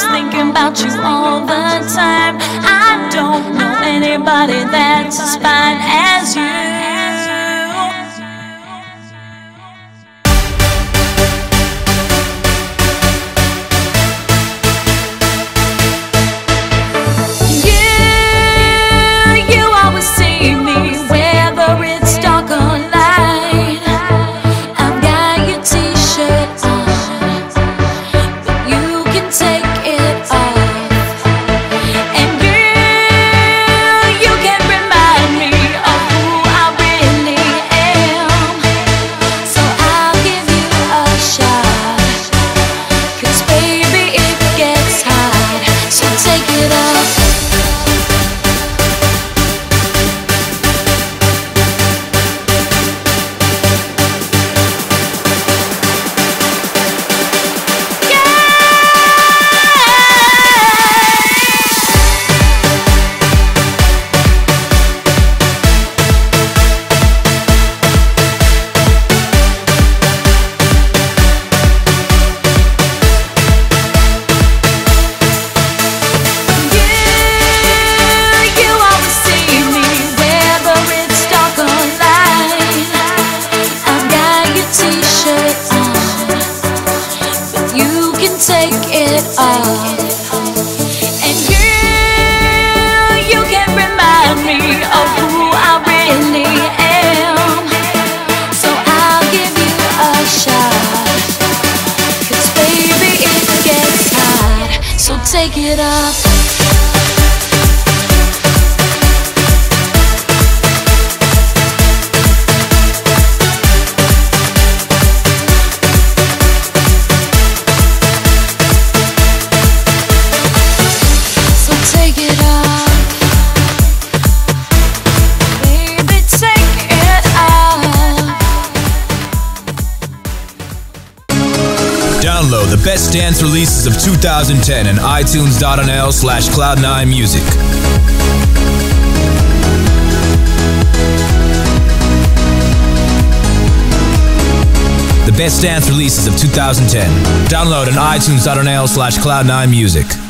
just thinking about you all the time. I don't know anybody that's as fine as you. Take it off, and you can remind me of who I really am. So I'll give you a shot, 'cause baby it gets hot, so take it off. Download the best dance releases of 2010 and iTunes.nl/Cloud9 Music. The best dance releases of 2010. Download on iTunes.nl/Cloud9 Music.